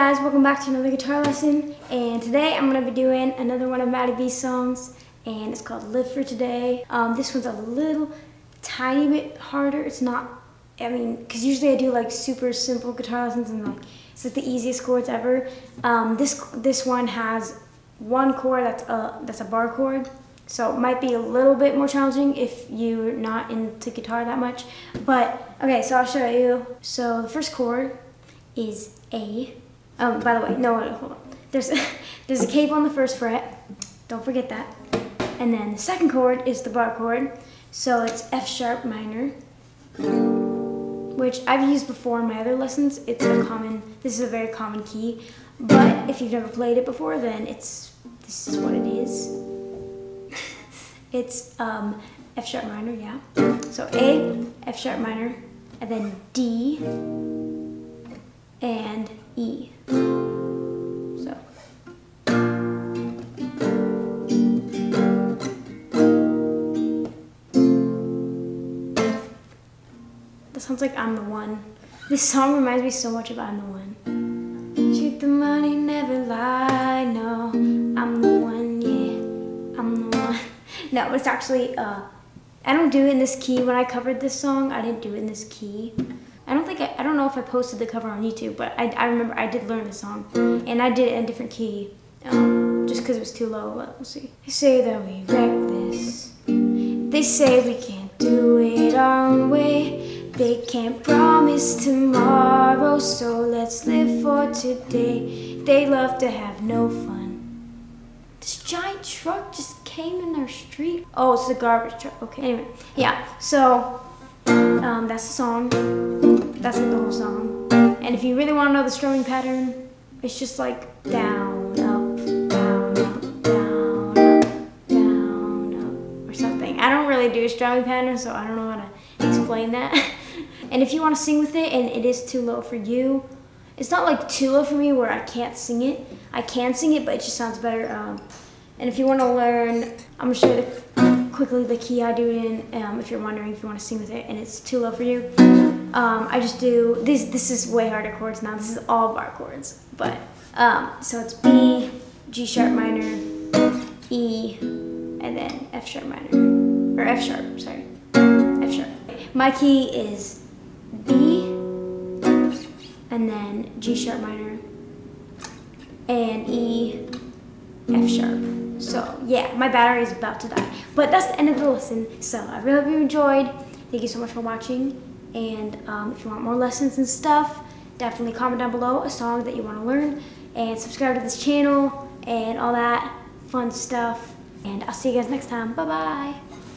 guys, welcome back to another guitar lesson, and today I'm going to be doing another one of Maddie B's songs, and it's called Live For Today. This one's a little tiny bit harder. It's not, I mean, because usually I do like super simple guitar lessons and like it's like the easiest chords ever. This one has one chord that's a bar chord, so it might be a little bit more challenging if you're not into guitar that much. But okay, so I'll show you. So the first chord is A. By the way, no, hold on. There's a capo on the first fret. Don't forget that. And then the second chord is the bar chord. So it's F-sharp minor, which I've used before in my other lessons. It's a common, this is a very common key. But if you've never played it before, then this is what it is. It's F-sharp minor, yeah. So A, F-sharp minor, and then D, and E. So. That sounds like I'm the One. This song reminds me so much of I'm the One. Treat the money, never lie, no. I'm the one, yeah. I'm the one. No, it's actually, I don't do it in this key. When I covered this song, I didn't do it in this key. I don't know if I posted the cover on YouTube, but I remember I did learn the song, and I did it in a different key, just because it was too low. But we'll see. They say that we reckless. They say we can't do it our way. They can't promise tomorrow, so let's live for today. They love to have no fun. This giant truck just came in our street. Oh, it's the garbage truck. Okay. Anyway, yeah. So that's the song. That's like the whole song. And if you really want to know the strumming pattern, it's just like down, up, down, up, down, up, down, up, or something. I don't really do a strumming pattern, so I don't know how to explain that. And if you want to sing with it and it is too low for you, it's not like too low for me where I can't sing it. I can sing it, but it just sounds better. And if you want to learn, I'm going to show you quickly the key I do it in, if you're wondering if you want to sing with it and it's too low for you. I just do this. This is way harder chords now. This is all bar chords, but so it's B, G sharp minor, E, and then F sharp minor, or F sharp. Sorry, F sharp. My key is B, and then G sharp minor, and E, F sharp. So yeah, my battery is about to die, but that's the end of the lesson. So I really hope you enjoyed. Thank you so much for watching. And if you want more lessons and stuff, definitely comment down below a song that you want to learn, and subscribe to this channel and all that fun stuff, and I'll see you guys next time. Bye bye.